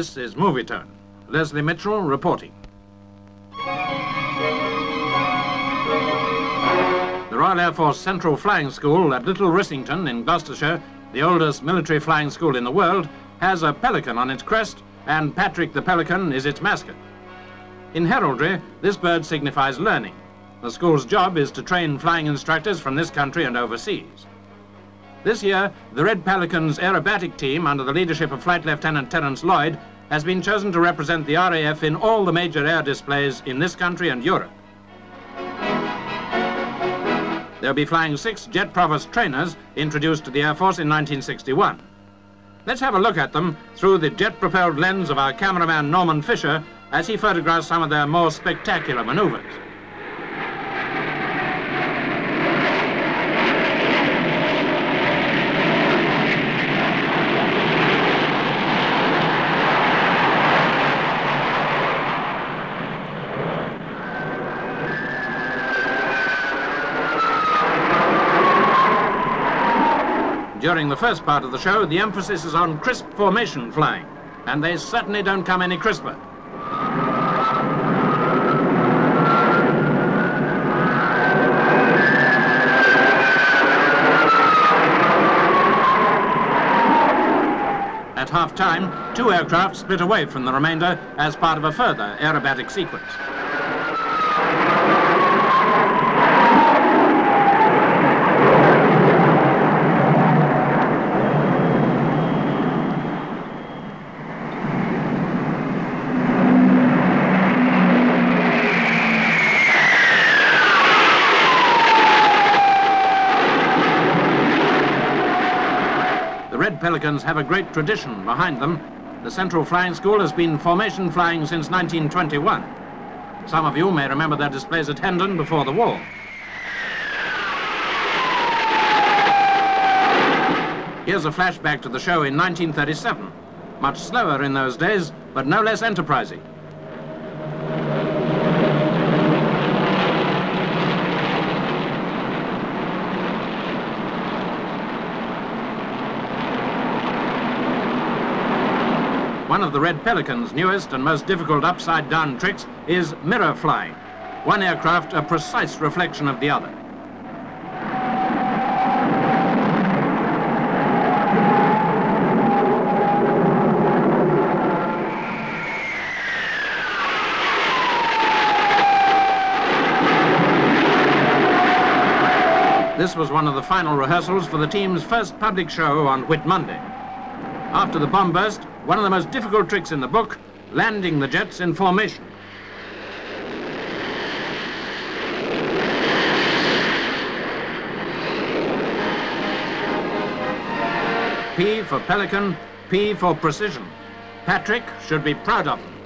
This is Movie Turn. Leslie Mitchell reporting. The Royal Air Force Central Flying School at Little Rissington in Gloucestershire, the oldest military flying school in the world, has a pelican on its crest, and Patrick the pelican is its mascot. In heraldry, this bird signifies learning. The school's job is to train flying instructors from this country and overseas. This year, the Red Pelicans aerobatic team, under the leadership of Flight Lieutenant Terence Lloyd, has been chosen to represent the RAF in all the major air displays in this country and Europe. They'll be flying 6 Jet Provost trainers introduced to the Air Force in 1961. Let's have a look at them through the jet-propelled lens of our cameraman Norman Fisher as he photographs some of their more spectacular maneuvers. During the first part of the show, the emphasis is on crisp formation flying, and they certainly don't come any crisper. At half-time, 2 aircraft split away from the remainder as part of a further aerobatic sequence. Pelicans have a great tradition behind them. The Central Flying School has been formation flying since 1921. Some of you may remember their displays at Hendon before the war. Here's a flashback to the show in 1937. Much slower in those days, but no less enterprising. One of the Red Pelican's newest and most difficult upside-down tricks is mirror flying. One aircraft, a precise reflection of the other. This was one of the final rehearsals for the team's first public show on Whit Monday. After the bomb burst, one of the most difficult tricks in the book, landing the jets in formation. P for pelican, P for precision. Patrick should be proud of them.